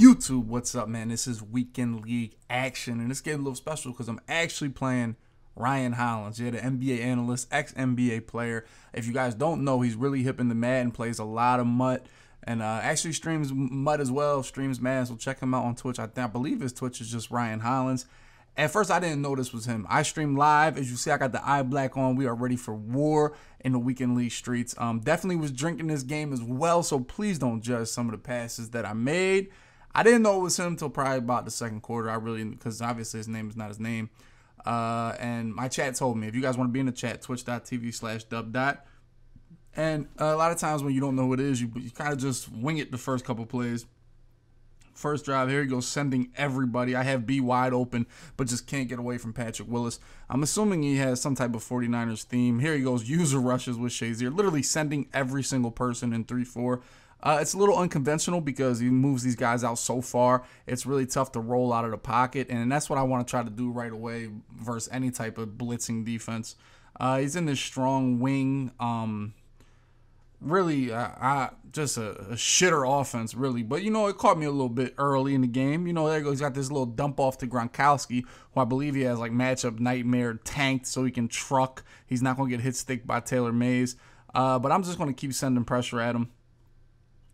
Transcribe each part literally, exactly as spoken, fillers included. YouTube, what's up, man? This is Weekend League action, and it's getting a little special because I'm actually playing Ryan Hollins, yeah, the N B A analyst, ex-N B A player. If you guys don't know, he's really hip in the Madden, plays a lot of M U T, and uh, actually streams M U T as well, streams Madden, so check him out on Twitch. I, I believe his Twitch is just Ryan Hollins. At first, I didn't know this was him. I stream live. As you see, I got the eye black on. We are ready for war in the Weekend League streets. Um, definitely was drinking this game as well, so please don't judge some of the passes that I made. I didn't know it was him until probably about the second quarter. I really, because obviously his name is not his name. Uh, and my chat told me, if you guys want to be in the chat, twitch.tv slash dub dot. And a lot of times when you don't know who it is, you, you kind of just wing it the first couple plays. First drive, here he goes, sending everybody. I have B wide open, but just can't get away from Patrick Willis. I'm assuming he has some type of forty-niners theme. Here he goes, user rushes with Shazier, literally sending every single person in three four. Uh, it's a little unconventional because he moves these guys out so far. It's really tough to roll out of the pocket, and that's what I want to try to do right away versus any type of blitzing defense. Uh, he's in this strong wing. Um, really, I, I, just a, a shitter offense, really. But, you know, it caught me a little bit early in the game. You know, there he goes. He's got this little dump off to Gronkowski, who I believe he has, like, matchup nightmare tanked so he can truck. He's not going to get hit stick by Taylor Mays. Uh, but I'm just going to keep sending pressure at him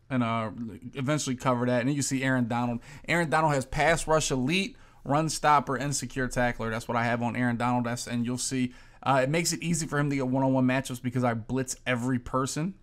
and uh, eventually cover that. And then you see Aaron Donald. Aaron Donald has pass rush elite, run stopper, and secure tackler. That's what I have on Aaron Donald. That's, and you'll see uh, it makes it easy for him to get one-on-one matchups because I blitz every person.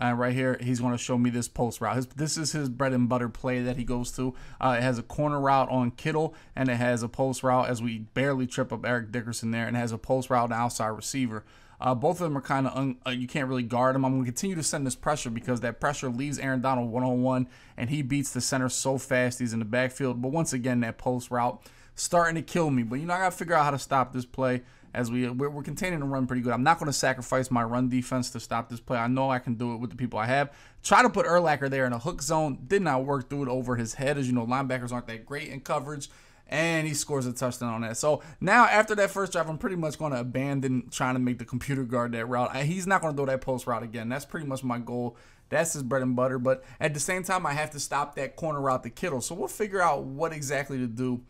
Uh, right here, he's going to show me this post route. His, this is his bread and butter play that he goes to. Uh, it has a corner route on Kittle, and it has a post route as we barely trip up Eric Dickerson there, and it has a post route on outside receiver. Uh, both of them are kind of, uh, you can't really guard them. I'm going to continue to send this pressure because that pressure leaves Aaron Donald one-on-one, and he beats the center so fast he's in the backfield. But once again, that post route starting to kill me. But, you know, I got to figure out how to stop this play as we, we're, we're containing the run pretty good. I'm not going to sacrifice my run defense to stop this play. I know I can do it with the people I have. Try to put Urlacher there in a hook zone. Did not work through it over his head. As you know, linebackers aren't that great in coverage. And he scores a touchdown on that. So now after that first drive, I'm pretty much going to abandon trying to make the computer guard that route. I, he's not going to throw that post route again. That's pretty much my goal. That's his bread and butter. But at the same time, I have to stop that corner route to Kittle. So we'll figure out what exactly to do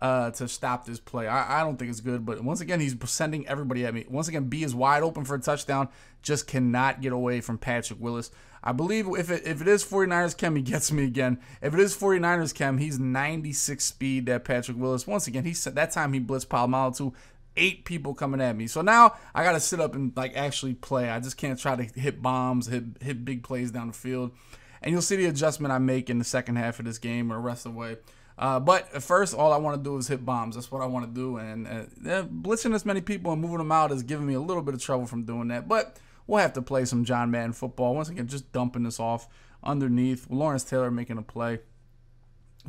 uh, to stop this play. I, I don't think it's good. But once again, he's sending everybody at me. Once again, B is wide open for a touchdown. Just cannot get away from Patrick Willis. I believe if it, if it is forty-niners Chem, he gets me again. If it is forty-niners Chem, he's ninety-six speed, that Patrick Willis. Once again, he said that time he blitzed Polamalu to eight people coming at me. So now I got to sit up and, like, actually play. I just can't try to hit bombs, hit, hit big plays down the field. And you'll see the adjustment I make in the second half of this game or the rest of the way. Uh, but at first, all I want to do is hit bombs. That's what I want to do. And uh, blitzing as many people and moving them out is giving me a little bit of trouble from doing that. But we'll have to play some John Madden football. Once again, just dumping this off underneath. Lawrence Taylor making a play.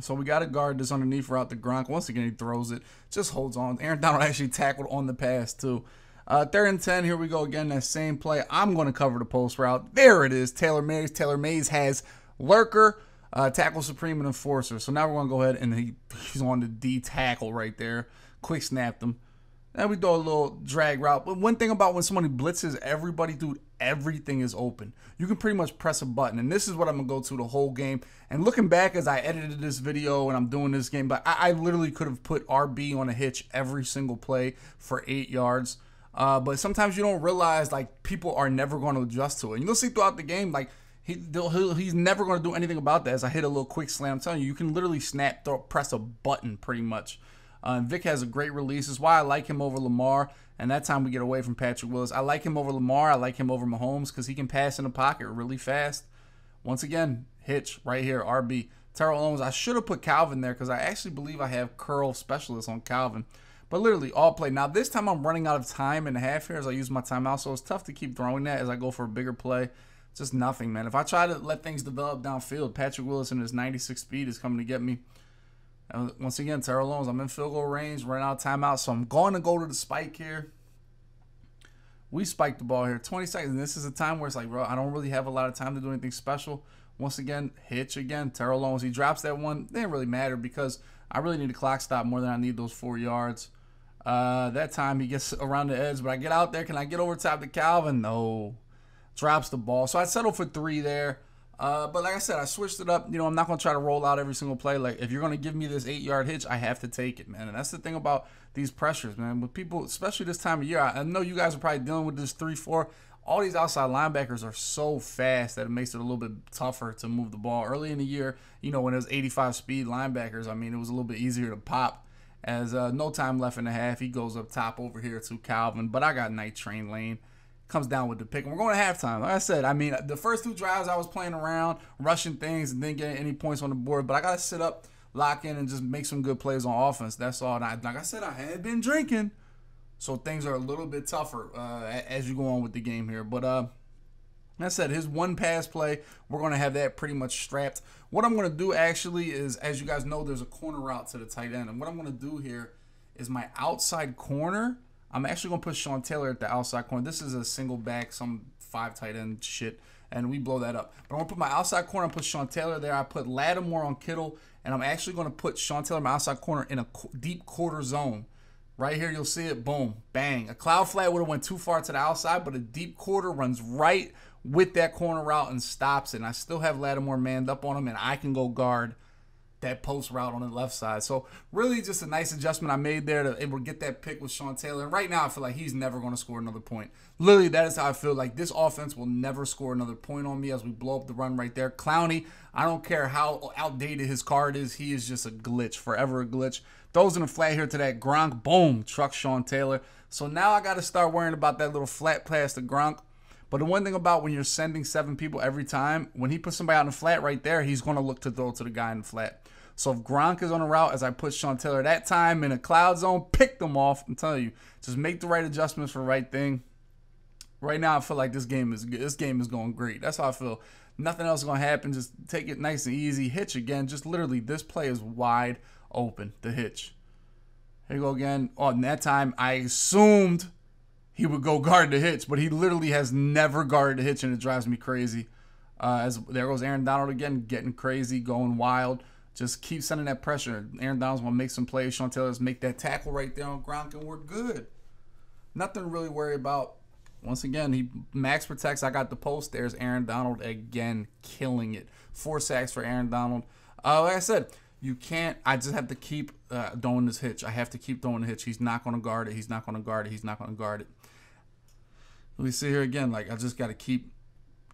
So we got to guard this underneath route to Gronk. Once again, he throws it. Just holds on. Aaron Donald actually tackled on the pass, too. Uh, third and ten. Here we go again. That same play. I'm going to cover the post route. There it is. Taylor Mays. Taylor Mays has Lurker, uh, Tackle Supreme, and Enforcer. So now we're going to go ahead, and he, he's on the D tackle right there. Quick snapped him. Now we throw a little drag route. But one thing about when somebody blitzes everybody, dude, everything is open. You can pretty much press a button. And this is what I'm going to go to the whole game. And looking back as I edited this video and I'm doing this game, but I, I literally could have put R B on a hitch every single play for eight yards. Uh, but sometimes you don't realize, like, people are never going to adjust to it. And you'll see throughout the game, like, he, he's never going to do anything about that. As I hit a little quick slam, I'm telling you, you can literally snap, throw, press a button pretty much. Uh, and Vick has a great release. It's why I like him over Lamar. And that time we get away from Patrick Willis. I like him over Lamar. I like him over Mahomes because he can pass in the pocket really fast. Once again, hitch right here, R B. Terrell Owens, I should have put Calvin there because I actually believe I have curl specialist on Calvin. But literally, all play. Now, this time I'm running out of time and a half here as I use my timeout. So it's tough to keep throwing that as I go for a bigger play. Just nothing, man. If I try to let things develop downfield, Patrick Willis and his ninety-six speed is coming to get me. And once again, Terrell Owens, I'm in field goal range, running out of timeout, so I'm going to go to the spike here. We spiked the ball here, twenty seconds, and this is a time where it's like, bro, I don't really have a lot of time to do anything special. Once again, hitch again, Terrell Owens, he drops that one. It didn't really matter because I really need a clock stop more than I need those four yards. Uh, that time he gets around the edge, but I get out there. Can I get over top to Calvin? No. Drops the ball. So I settled for three there. Uh, but like I said, I switched it up. You know, I'm not going to try to roll out every single play. Like, if you're going to give me this eight-yard hitch, I have to take it, man. And that's the thing about these pressures, man. With people, especially this time of year, I know you guys are probably dealing with this three four. All these outside linebackers are so fast that it makes it a little bit tougher to move the ball. Early in the year, you know, when it was eighty-five speed linebackers, I mean, it was a little bit easier to pop. As uh, no time left in the half, he goes up top over here to Calvin. But I got Night Train Lane. Comes down with the pick, and we're going to halftime. Like I said, I mean, the first two drives I was playing around, rushing things, and didn't get any points on the board. But I got to sit up, lock in, and just make some good plays on offense. That's all. And I, like I said, I had been drinking, so things are a little bit tougher uh, as you go on with the game here. But uh, like I said, his one pass play, we're going to have that pretty much strapped. What I'm going to do actually is, as you guys know, there's a corner route to the tight end. And what I'm going to do here is my outside corner, I'm actually going to put Sean Taylor at the outside corner. This is a single back, some five tight end shit, and we blow that up. But I'm going to put my outside corner, I put Sean Taylor there. I put Lattimore on Kittle, and I'm actually going to put Sean Taylor, my outside corner, in a deep quarter zone. Right here, you'll see it. Boom, bang. A cloud flat would have went too far to the outside, but a deep quarter runs right with that corner route and stops it. And I still have Lattimore manned up on him, and I can go guard that post route on the left side. So really just a nice adjustment I made there to able to get that pick with Sean Taylor. And right now I feel like he's never going to score another point. Literally, that is how I feel. Like, this offense will never score another point on me as we blow up the run right there. Clowney, I don't care how outdated his card is, he is just a glitch, forever a glitch. Throws in a flat here to that Gronk. Boom, trucks Sean Taylor. So now I got to start worrying about that little flat pass to Gronk. But the one thing about when you're sending seven people every time, when he puts somebody out in the flat right there, he's going to look to throw to the guy in the flat. So if Gronk is on a route, as I put Sean Taylor that time in a cloud zone, pick them off. I'm telling you, just make the right adjustments for the right thing. Right now, I feel like this game is good. This game is going great. That's how I feel. Nothing else is going to happen. Just take it nice and easy. Hitch again. Just literally, this play is wide open. The hitch. Here you go again. Oh, and that time, I assumed he would go guard the hitch, but he literally has never guarded the hitch, and it drives me crazy. Uh, as there goes Aaron Donald again, getting crazy, going wild. Just keep sending that pressure. Aaron Donald's going to make some plays. Sean Taylor's make that tackle right there on Gronk, and we're good. Nothing to really worry about. Once again, he max protects. I got the post. There's Aaron Donald again, killing it. Four sacks for Aaron Donald. Uh, like I said, you can't. I just have to keep uh, throwing this hitch. I have to keep throwing the hitch. He's not going to guard it. He's not going to guard it. He's not going to guard it. We see here again, like, I just got to keep.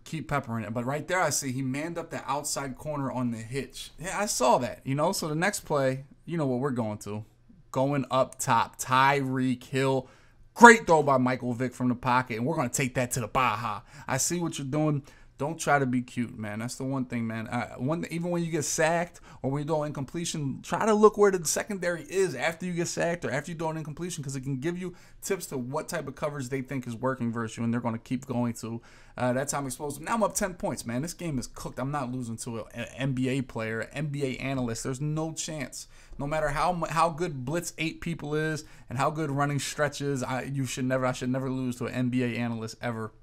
keep peppering it. But right there, I see he manned up the outside corner on the hitch. Yeah, I saw that, you know. So the next play, you know what we're going to. Going up top, Tyreek Hill. Great throw by Michael Vick from the pocket, and we're going to take that to the Baja. I see what you're doing. Don't try to be cute, man. That's the one thing, man. Uh, one, even when you get sacked or when you do an incompletion, try to look where the secondary is after you get sacked or after you do an incompletion, because it can give you tips to what type of coverage they think is working versus you, and they're going to keep going to. Uh, that's how I'm exposed. Now I'm up ten points, man. This game is cooked. I'm not losing to an N B A player, an N B A analyst. There's no chance. No matter how how good blitz eight people is and how good running stretch is, I, you should never, I should never lose to an N B A analyst ever.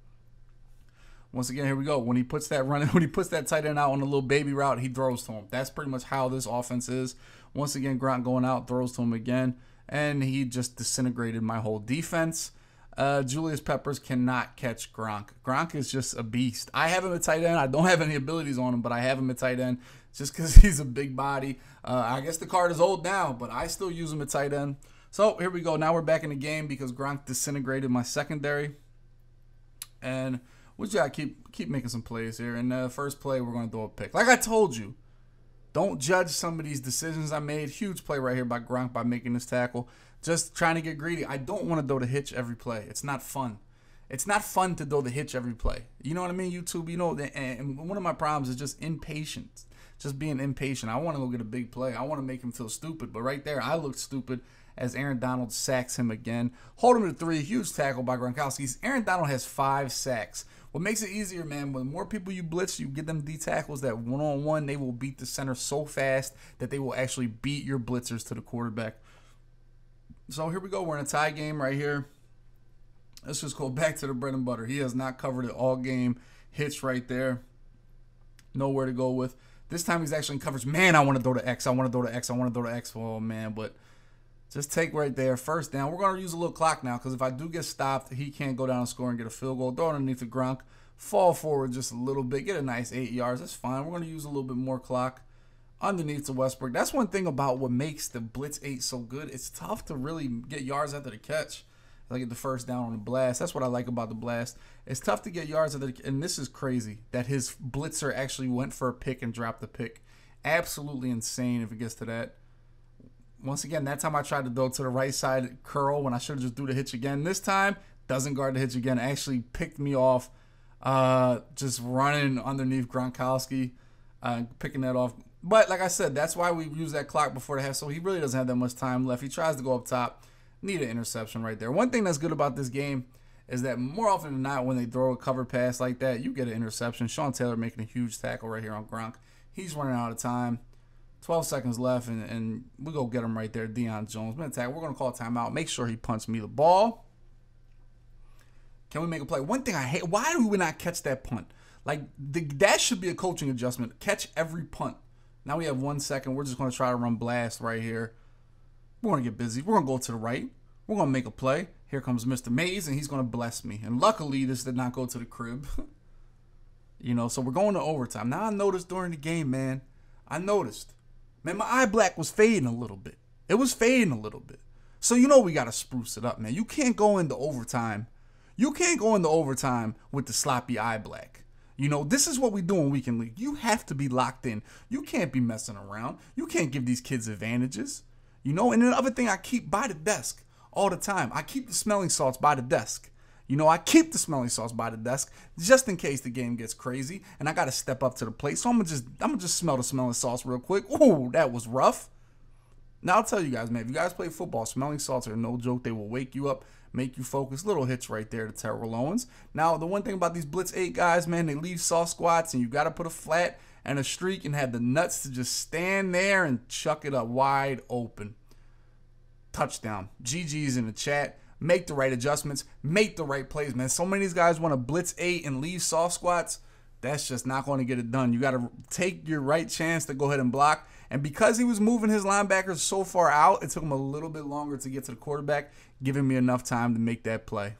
Once again, here we go. When he puts that running, when he puts that tight end out on the little baby route, he throws to him. That's pretty much how this offense is. Once again, Gronk going out, throws to him again, and he just disintegrated my whole defense. Uh, Julius Peppers cannot catch Gronk. Gronk is just a beast. I have him at tight end. I don't have any abilities on him, but I have him at tight end just because he's a big body. Uh, I guess the card is old now, but I still use him at tight end. So here we go. Now we're back in the game because Gronk disintegrated my secondary. And we gotta keep keep making some plays here. And the first play, we're gonna throw a pick. Like I told you, don't judge some of these decisions I made. Huge play right here by Gronk by making this tackle. Just trying to get greedy. I don't want to throw the hitch every play. It's not fun. It's not fun to throw the hitch every play. You know what I mean, YouTube? You know, and one of my problems is just impatience. Just being impatient. I want to go get a big play. I want to make him feel stupid. But right there, I looked stupid as Aaron Donald sacks him again. Hold him to three. Huge tackle by Gronkowski. Aaron Donald has five sacks. What makes it easier, man, when more people you blitz, you get them D tackles that one-on-one, they will beat the center so fast that they will actually beat your blitzers to the quarterback. So here we go. We're in a tie game right here. Let's just go back to the bread and butter. He has not covered it all game. Hitch right there. Nowhere to go with. This time he's actually in coverage. Man, I want to throw to X. I want to throw to X. I want to throw to X. Oh, man, but just take right there. First down. We're going to use a little clock now because if I do get stopped, he can't go down and score and get a field goal. Throw underneath the Gronk. fall forward just a little bit, get a nice eight yards. That's fine. We're going to use a little bit more clock underneath to Westbrook. That's one thing about what makes the blitz eight so good. It's tough to really get yards after the catch. I get the first down on the blast. That's what I like about the blast. It's tough to get yards after the, and this is crazy that his blitzer actually went for a pick and dropped the pick. Absolutely insane if it gets to that. Once again, that time I tried to go to the right side curl when I should have just do the hitch again. This time, doesn't guard the hitch again. Actually picked me off uh, just running underneath Gronkowski, uh, picking that off. But like I said, that's why we use that clock before the half, so he really doesn't have that much time left. He tries to go up top. Need an interception right there. One thing that's good about this game is that more often than not, when they throw a cover pass like that, you get an interception. Sean Taylor making a huge tackle right here on Gronk. He's running out of time. twelve seconds left, and, and we go get him right there. Deion Jones. We're going to call a timeout. Make sure he punts me the ball. Can we make a play? One thing I hate, why do we not catch that punt? Like, the, that should be a coaching adjustment. Catch every punt. Now we have one second. We're just going to try to run blast right here. We're going to get busy. We're going to go to the right. We're going to make a play. Here comes Mister Maze, and he's going to bless me. And luckily, this did not go to the crib. You know, so we're going to overtime. Now, I noticed during the game, man. I noticed. Man, my eye black was fading a little bit. It was fading a little bit. So, you know, we got to spruce it up, man. You can't go into overtime. You can't go into overtime with the sloppy eye black. You know, this is what we do in Weekend League. You have to be locked in. You can't be messing around. You can't give these kids advantages. You know, and another thing I keep by the desk all the time. I keep the smelling salts by the desk. You know, I keep the smelling salts by the desk just in case the game gets crazy and I got to step up to the plate. So I'm going to just I'm gonna just smell the smelling salts real quick. Ooh, that was rough. Now, I'll tell you guys, man, if you guys play football, smelling salts are no joke. They will wake you up, make you focus. Little hits right there to Terrell Owens. Now, the one thing about these Blitz eight guys, man, they leave soft squats and you got to put a flat and a streak and had the nuts to just stand there and chuck it up wide open. Touchdown. G G's in the chat. Make the right adjustments. Make the right plays, man. So many of these guys want to blitz eight and leave soft squats. That's just not going to get it done. You got to take your right chance to go ahead and block. And because he was moving his linebackers so far out, it took him a little bit longer to get to the quarterback, giving me enough time to make that play.